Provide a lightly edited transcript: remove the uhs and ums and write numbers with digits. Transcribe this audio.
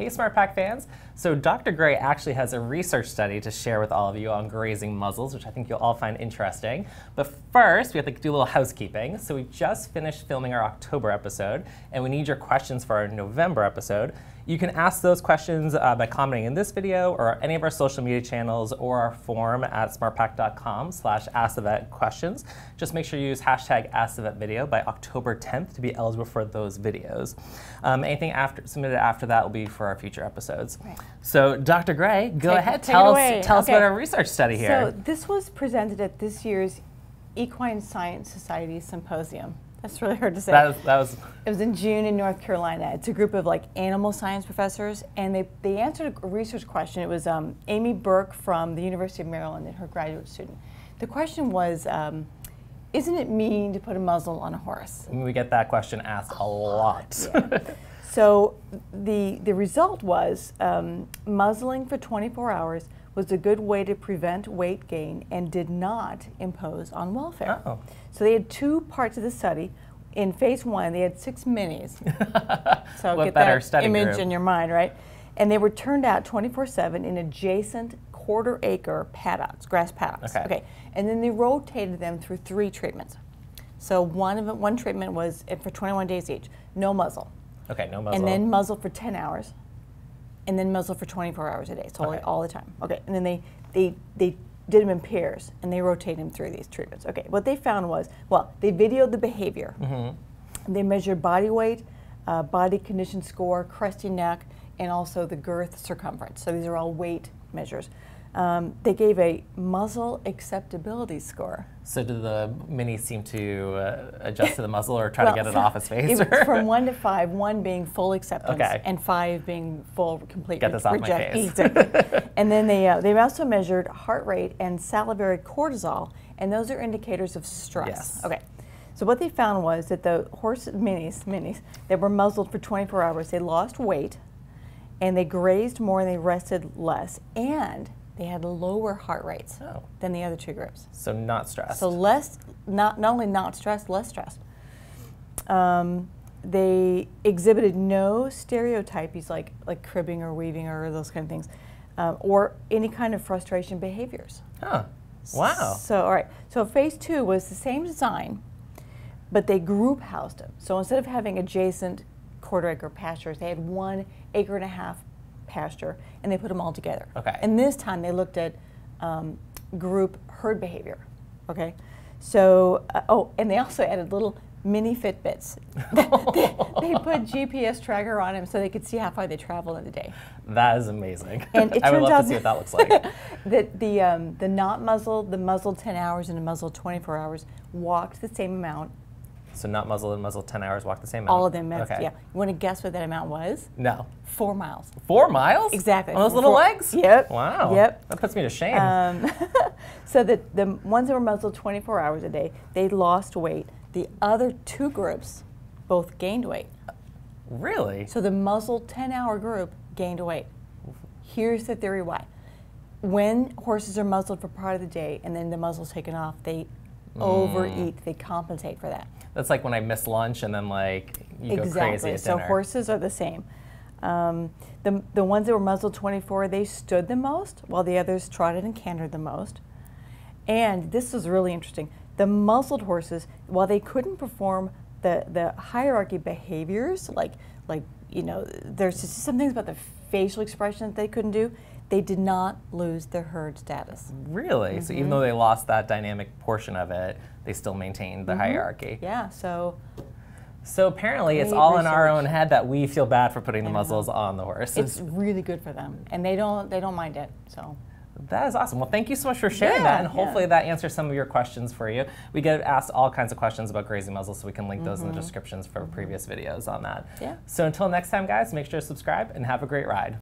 Hey, Smart Pack fans. So Dr. Gray actually has a research study to share with all of you on grazing muzzles, which I think you'll all find interesting. But first, we have to do a little housekeeping. So we just finished filming our October episode, and we need your questions for our November episode. You can ask those questions by commenting in this video or any of our social media channels or our forum at smartpack.com/askthevetquestions. Just make sure you use #askthevetvideo by October 10th to be eligible for those videos. Anything submitted after that will be for our future episodes. Right. So Dr. Gray, go ahead, tell us about our research study here. So this was presented at this year's Equine Science Society Symposium. That's really hard to say. It was in June in North Carolina. It's a group of like animal science professors, and they answered a research question. It was Amy Burke from the University of Maryland and her graduate student. The question was, isn't it mean to put a muzzle on a horse? We get that question asked a lot. Yeah. So the result was muzzling for 24 hours was a good way to prevent weight gain and did not impose on welfare. Oh. So they had two parts of the study. In phase one, they had 6 minis. So what get better that image group in your mind, right? And they were turned out 24/7 in adjacent quarter-acre paddocks, grass paddocks. Okay. And then they rotated them through 3 treatments. So one treatment was for 21 days each, no muzzle. Okay, no muzzle. And then muzzle for 10 hours. And then muzzle for 24 hours a day, so all the time. Okay, and then they did them in pairs, and they rotated them through these treatments. Okay, what they found was, well, they videoed the behavior. Mm-hmm. They measured body weight, body condition score, crusty neck, and also the girth circumference. So these are all weight measures. They gave a muzzle acceptability score. So did the mini seem to adjust to the muzzle or try to get it off its face? From 1 to 5, 1 being full acceptance and 5 being full complete rejection. Get this off my face. Exactly. And then they also measured heart rate and salivary cortisol, and those are indicators of stress. Yes. Okay. So what they found was that the horse minis that were muzzled for 24 hours, they lost weight, and they grazed more, and they rested less, and they had lower heart rates than the other 2 groups. So not stressed. So less, not only not stressed, less stressed. They exhibited no stereotypies like cribbing or weaving or those kind of things, or any kind of frustration behaviors. Huh. Wow. So all right. So phase 2 was the same design, but they group housed them. So instead of having adjacent quarter-acre pastures, they had 1.5 acre pasture, and they put them all together. Okay. And this time they looked at group herd behavior. Okay. So, and they also added little mini Fitbits. they put GPS tracker on them so they could see how far they traveled in the day. That is amazing. And I would love to see what that looks like. That the not muzzled, the muzzled 10 hours and the muzzled 24 hours walked the same amount. So not muzzle and muzzle 10 hours, walk the same amount? All of them, yeah. You want to guess what that amount was? No. 4 miles. 4 miles? Exactly. On those little legs? Yep. Wow. Yep. That puts me to shame. So the ones that were muzzled 24 hours a day, they lost weight. The other 2 groups both gained weight. Really? So the muzzled 10-hour group gained weight. Here's the theory why. When horses are muzzled for part of the day and then the muzzle's taken off, they overeat. They compensate for that. That's like when I miss lunch and then like you go crazy at dinner. So horses are the same. The ones that were muzzled 24, they stood the most while the others trotted and cantered the most. And this is really interesting. The muzzled horses, while they couldn't perform the hierarchy behaviors, like you know, there's just some things about the facial expression that they couldn't do. They did not lose their herd status. Really? Mm-hmm. So even though they lost that dynamic portion of it, they still maintained the hierarchy. Yeah, so apparently it's all in our own head that we feel bad for putting the muzzles on the horse. It's really good for them, and they don't mind it. So that is awesome. Well, thank you so much for sharing that, and hopefully that answers some of your questions for you. We get asked all kinds of questions about grazing muzzles, so we can link those in the descriptions for previous videos on that. Yeah. So until next time, guys, make sure to subscribe and have a great ride.